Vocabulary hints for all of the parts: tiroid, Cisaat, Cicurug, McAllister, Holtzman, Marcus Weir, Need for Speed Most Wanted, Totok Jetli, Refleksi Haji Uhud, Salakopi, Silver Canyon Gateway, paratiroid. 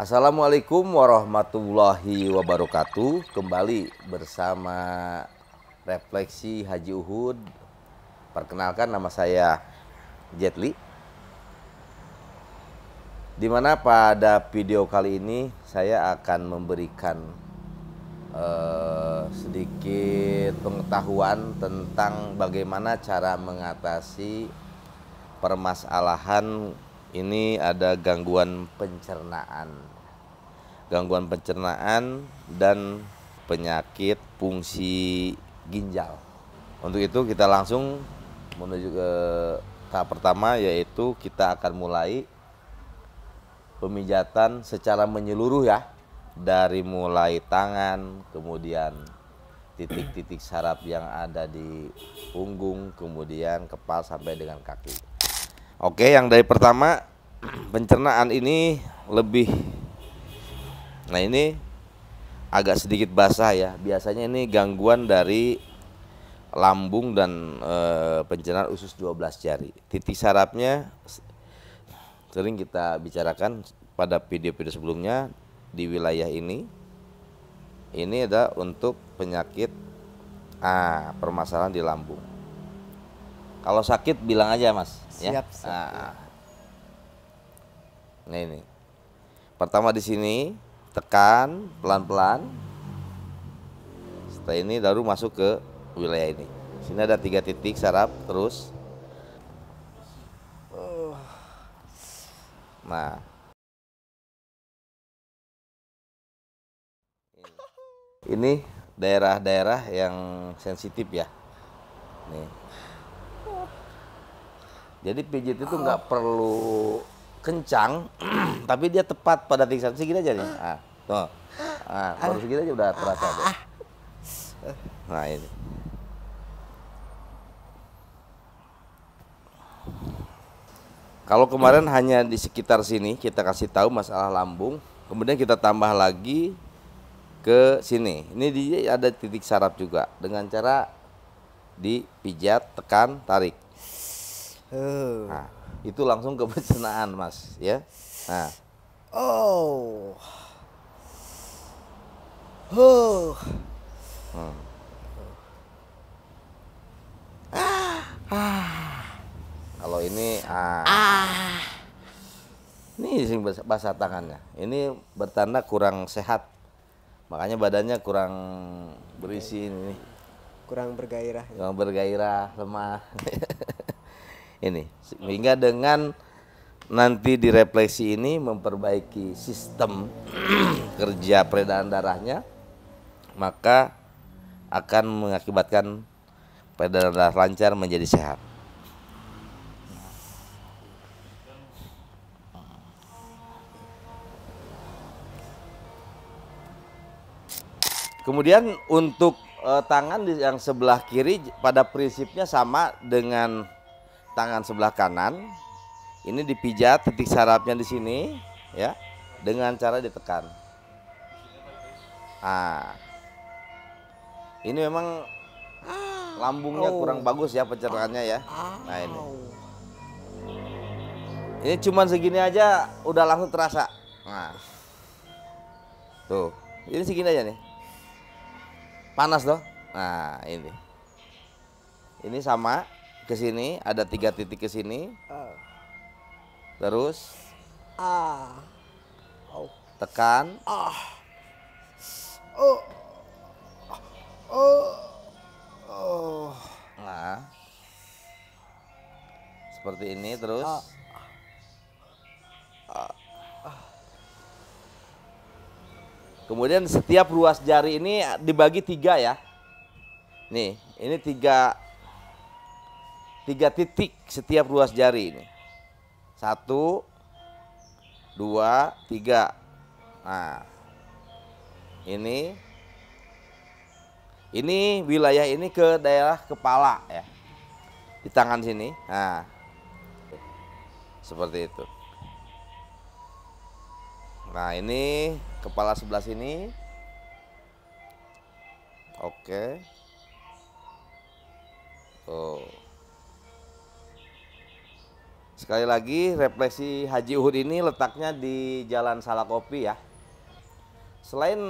Assalamualaikum warahmatullahi wabarakatuh. Kembali bersama Refleksi Haji Uhud. Perkenalkan, nama saya Jetli. Dimana pada video kali ini saya akan memberikan sedikit pengetahuan tentang bagaimana cara mengatasi permasalahan ini, ada gangguan pencernaan dan penyakit fungsi ginjal. Untuk itu kita langsung menuju ke tahap pertama, yaitu kita akan mulai pemijatan secara menyeluruh ya, dari mulai tangan, kemudian titik-titik saraf yang ada di punggung, kemudian kepala sampai dengan kaki. Oke, yang dari pertama, pencernaan ini lebih, nah ini agak sedikit basah ya. Biasanya ini gangguan dari lambung dan pencernaan usus 12 jari. Titik sarafnya sering kita bicarakan pada video-video sebelumnya. Di wilayah ini ada untuk penyakit permasalahan di lambung. Kalau sakit bilang aja mas. Siap, ya. Siap. Nah ini, pertama di sini tekan pelan-pelan. Setelah ini baru masuk ke wilayah ini. Sini ada 3 titik saraf terus. Nah. Ini daerah-daerah yang sensitif ya. Nih. Jadi pijit itu nggak perlu kencang, tapi dia tepat pada titik saraf segini aja nih. Ah, tuh. Ah, baru segini aja udah terasa deh. Nah ini. Kalau kemarin hanya di sekitar sini, kita kasih tahu masalah lambung, kemudian kita tambah lagi ke sini. Ini dia ada titik saraf juga, dengan cara dipijat, tekan, tarik. Nah, itu langsung ke pencernaan mas ya. Nah. Oh. Kalau ini ini basah tangannya. Ini bertanda kurang sehat. Makanya badannya kurang berisi ini. Kurang bergairah. Kurang bergairah, lemah. Ini sehingga dengan nanti direfleksi ini memperbaiki sistem kerja peredaran darahnya, maka akan mengakibatkan peredaran darah lancar menjadi sehat. Kemudian untuk tangan yang sebelah kiri pada prinsipnya sama dengan tangan sebelah kanan. Ini dipijat titik sarafnya di sini ya, dengan cara ditekan. Ah. Ini memang lambungnya kurang bagus ya, pencernaannya ya. Nah ini. Ini cuman segini aja udah langsung terasa. Nah. Tuh, ini segini aja nih. Panas dong. Nah, ini. Ini sama ke sini, ada 3 titik ke sini. Terus tekan. Nah. Seperti ini terus. Kemudian setiap ruas jari ini dibagi 3 ya. Nih, ini 3 titik setiap ruas jari ini. 1, 2, 3. Nah, ini wilayah ini ke daerah kepala ya, di tangan sini. Nah, seperti itu. Nah ini kepala sebelah sini. Oke. Tuh. Sekali lagi, Refleksi Haji Uhud ini letaknya di Jalan Salakopi ya. Selain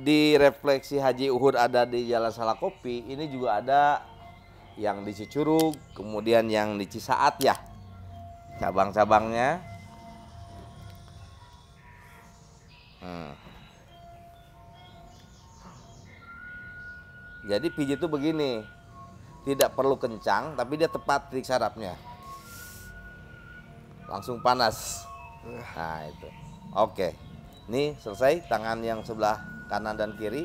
di Refleksi Haji Uhud ada di Jalan Salakopi, ini juga ada yang di Cicurug, kemudian yang di Cisaat ya, cabang-cabangnya. Jadi pijit itu begini, tidak perlu kencang, tapi dia tepat trik sarafnya. Langsung panas. Nah itu. Oke. Ini selesai tangan yang sebelah kanan dan kiri.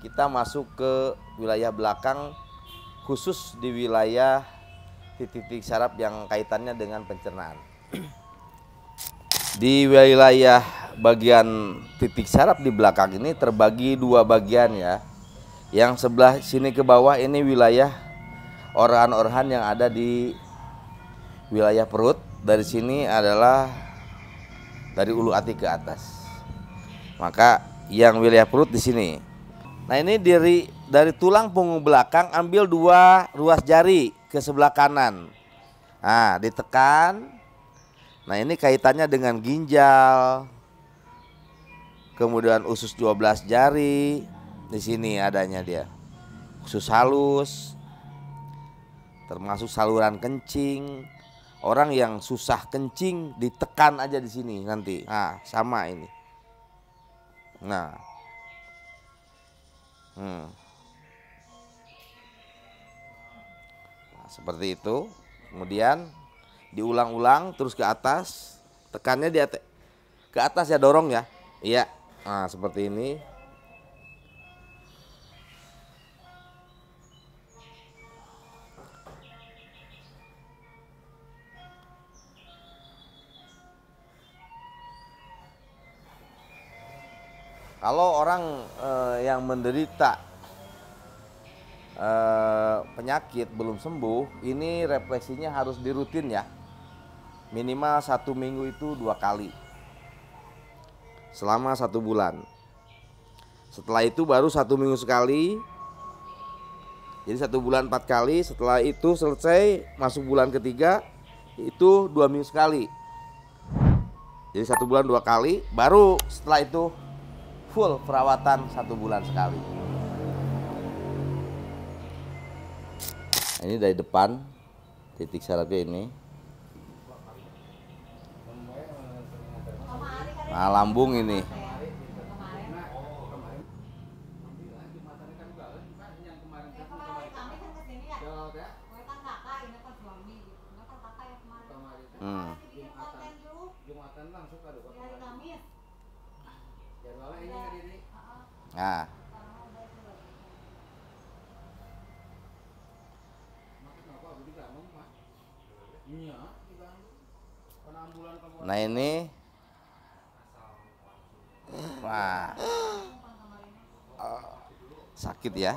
Kita masuk ke wilayah belakang, khusus di wilayah titik-titik saraf yang kaitannya dengan pencernaan. Di wilayah bagian titik saraf di belakang ini terbagi dua bagian ya. Yang sebelah sini ke bawah ini wilayah orahan-orahan yang ada di wilayah perut. Dari sini adalah dari ulu hati ke atas. Maka yang wilayah perut di sini. Nah ini dari tulang punggung belakang ambil dua ruas jari ke sebelah kanan. Nah ditekan. Nah ini kaitannya dengan ginjal. Kemudian usus 12 jari. Di sini adanya dia. Usus halus. Termasuk saluran kencing. Orang yang susah kencing ditekan aja di sini nanti. Nah, sama ini. Nah. Nah, seperti itu. Kemudian diulang-ulang terus ke atas. Tekannya di atas. Ke atas ya, dorong ya. Iya. Nah, seperti ini. Kalau orang yang menderita penyakit belum sembuh, ini refleksinya harus dirutin ya. Minimal 1 minggu itu 2 kali. Selama 1 bulan. Setelah itu baru 1 minggu sekali. Jadi 1 bulan 4 kali. Setelah itu selesai masuk bulan ketiga itu 2 minggu sekali. Jadi 1 bulan 2 kali. Baru setelah itu full perawatan 1 bulan sekali. Ini dari depan titik sarafnya ini. Nah, lambung ini. Nah. Nah ini, wah, sakit ya?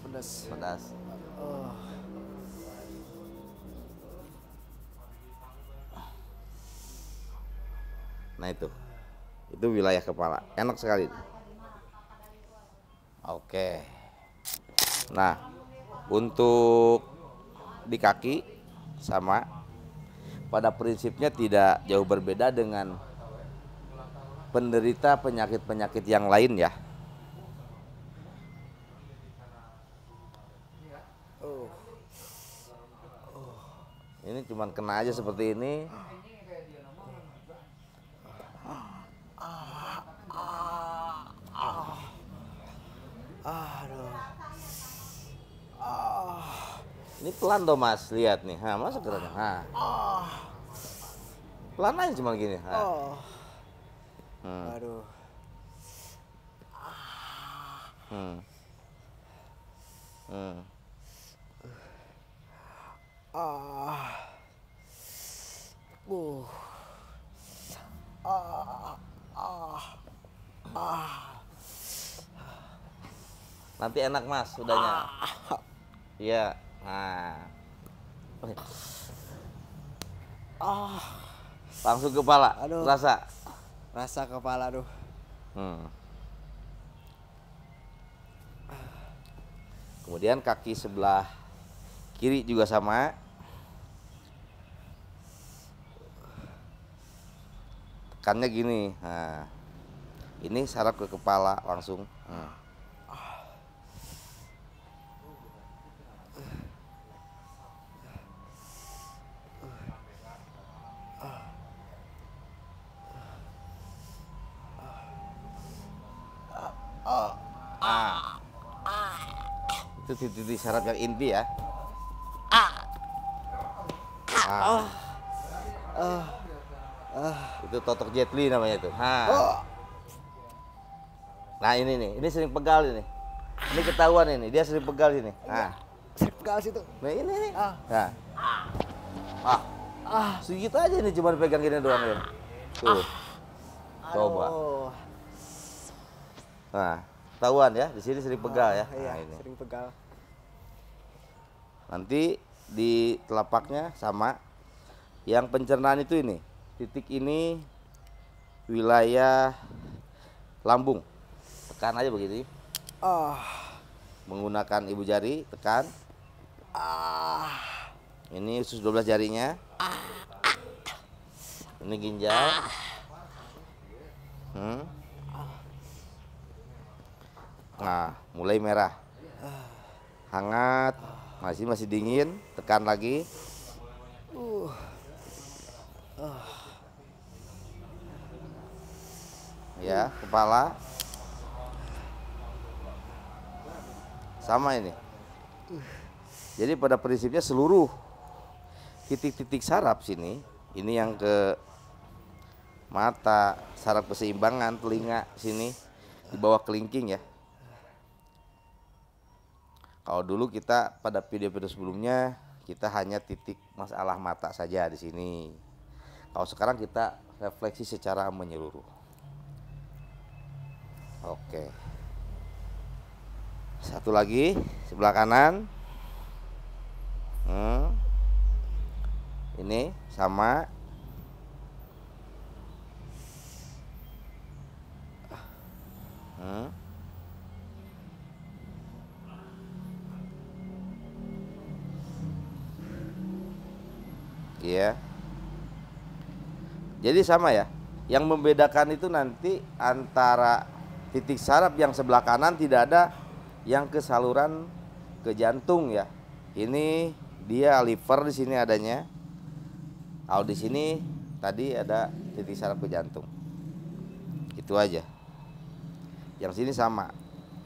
Pedas. Nah itu wilayah kepala, enak sekali. Oke. Nah, untuk di kaki sama, pada prinsipnya tidak jauh berbeda dengan penderita penyakit-penyakit yang lain ya. Ini cuman kena aja seperti ini. Ini pelan tuh Mas, lihat nih. Ha, masuk geraknya. Pelan aja cuma gini. Aduh. Nanti enak Mas, sudahnya. Iya. Nah, langsung kepala, aduh. Rasa kepala tuh. Kemudian kaki sebelah kiri juga sama. tekannya gini. Nah, ini saraf ke kepala langsung. Nah. Itu titik-titik saraf yang inti ya. Itu Totok Jetli namanya itu. Nah ini nih, ini sering pegal ini. Ini ketahuan ini, dia sering pegal ini. Nah, sering pegal situ. Nah ini nih. Nah. Segitu aja nih, cuma pegang gini doang ya. Tuh. Coba. Nah, ketahuan ya, di sini sering pegal ya. Iya, nah, ini. Sering pegal. Nanti di telapaknya sama. Yang pencernaan itu ini. Titik ini wilayah lambung. Tekan aja begini. Menggunakan ibu jari, tekan. Ini usus 12 jarinya. Ini ginjal. Nah, mulai merah. Hangat, masih dingin, tekan lagi. Ya, kepala sama ini. Jadi pada prinsipnya seluruh titik-titik saraf sini, ini yang ke mata, saraf keseimbangan, telinga sini di bawah kelingking ya. Kalau dulu kita pada video-video sebelumnya kita hanya titik masalah mata saja di sini. Kalau sekarang kita refleksi secara menyeluruh. Oke, satu lagi sebelah kanan. Ini sama. Iya. Jadi sama ya. Yang membedakan itu nanti antara titik saraf yang sebelah kanan tidak ada yang ke saluran ke jantung ya. Ini dia liver di sini adanya. Kalau di sini tadi ada titik saraf ke jantung. Itu aja. Yang sini sama.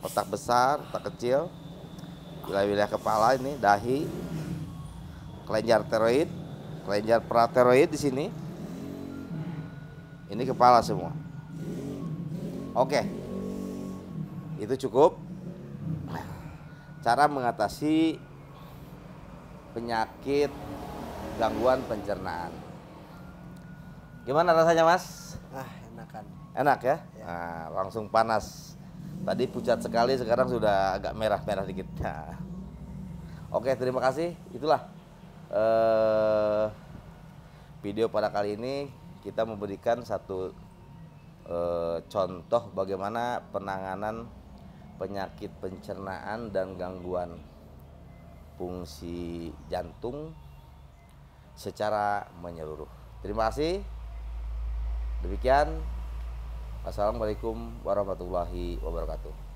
Otak besar, otak kecil. Wilayah-wilayah kepala ini dahi, kelenjar tiroid, kelenjar paratiroid di sini. Ini kepala semua. Oke. Itu cukup cara mengatasi penyakit gangguan pencernaan. Gimana rasanya, Mas? Enakan. Enak ya? Ya. Nah, langsung panas. Tadi pucat sekali, sekarang sudah agak merah-merah dikit. Nah. Oke, terima kasih. Itulah video pada kali ini kita memberikan satu contoh bagaimana penanganan penyakit pencernaan dan gangguan fungsi jantung secara menyeluruh. Terima kasih. Demikian. Wassalamualaikum warahmatullahi wabarakatuh.